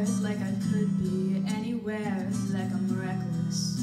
earth like I could be anywhere, like I'm reckless.